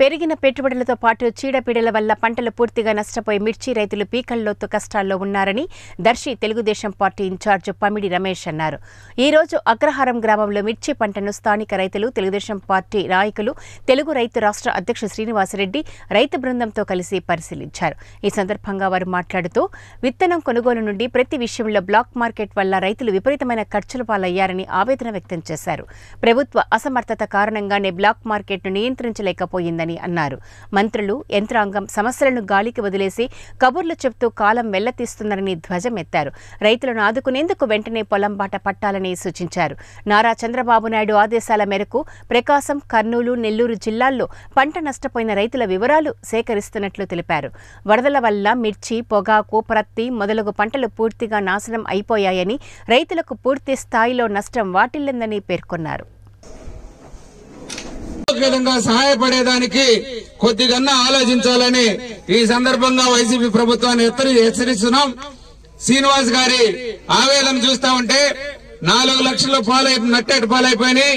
పెరిగిన పెట్టుబడులతో పాటు చీడపీడల వల్ల పంటలు పూర్తిగా నష్టపోయి మిర్చి రైతులు పీకల్లోతు కష్టాల్లో ఉన్నారని దర్శి తెలుగుదేశం పార్టీ ఇన్ఛార్జ్ పమిడి రమేష్ అన్నారు. ఈ రోజు అగ్రహారం గ్రామంలో మిర్చి పంటను స్థానిక రైతులు, తెలుగుదేశం పార్టీ నాయకులు, తెలుగు రైతు రాష్ట్ర అధ్యక్షుడు శ్రీనివాసరెడ్డి రైతు బృందంతో కలిసి పరిశీలించారు. ఈ సందర్భంగా వారు మాట్లాడుతూ విత్తనం కొనుగోలు నుండి ప్రతి విషయంలో బ్లాక్ మార్కెట్ వల్ల రైతులు విపరీతమైన ఖర్చుల పాలయ్యారని ఆవేదన వ్యక్తం చేశారు. ప్రభుత్వ అసమర్థత కారణంగానే బ్లాక్ మార్కెట్ను నియంత్రించలేకపోయిందని అన్నారు. మంత్రులు, యంత్రాంగం సమస్యలను గాలికి వదిలేసి కబుర్లు చెబుతూ కాలం వెళ్లతీస్తున్నారని ధ్వజమెత్తారు. రైతులను ఆదుకునేందుకు వెంటనే పొలం బాట పట్టాలని సూచించారు. నారా చంద్రబాబు నాయుడు ఆదేశాల మేరకు ప్రకాశం, కర్నూలు, నెల్లూరు జిల్లాల్లో పంట నష్టపోయిన రైతుల వివరాలు సేకరిస్తున్నట్లు తెలిపారు. వరదల వల్ల మిర్చి, పొగాకు, ప్రత్తి మొదలగు పంటలు పూర్తిగా నాశనం అయిపోయాయని, రైతులకు పూర్తి స్థాయిలో నష్టం వాటిల్లిందని పేర్కొన్నారు. విధంగా సహాయపడేదానికి కొద్దిగా ఆలోచించాలని ఈ సందర్భంగా వైసీపీ ప్రభుత్వాన్ని హెచ్చరిస్తున్నాం. శ్రీనివాస్ గారి ఆవేదన చూస్తా ఉంటే 4 లక్షలు నట్టేటు పాలైపోయినాయి.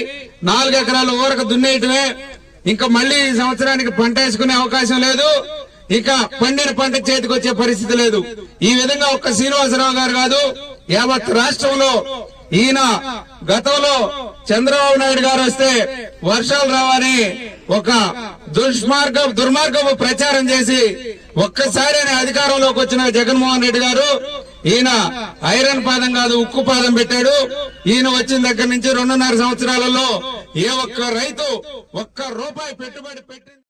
4 ఎకరాలు ఊరకు దున్నేయటమే. ఇంకా మళ్లీ ఈ సంవత్సరానికి పంట వేసుకునే అవకాశం లేదు. ఇక పండిన పంట చేతికి వచ్చే పరిస్థితి లేదు. ఈ విధంగా ఒక్క శ్రీనివాసరావు గారు కాదు, యావత్ రాష్ట్రంలో ఈయన గతంలో చంద్రబాబు నాయుడు గారు వస్తే వర్షాలు రావని ఒక దుర్మార్గపు ప్రచారం చేసి ఒక్కసారి అధికారంలోకి వచ్చిన జగన్మోహన్ రెడ్డి గారు ఈయన ఐరన్ పాదం కాదు ఉక్కు పాదం పెట్టాడు. ఈయన వచ్చిన దగ్గర నుంచి 2.5 సంవత్సరాలలో ఏ ఒక్క రైతు ఒక్క రూపాయి పెట్టుబడి పెట్టింది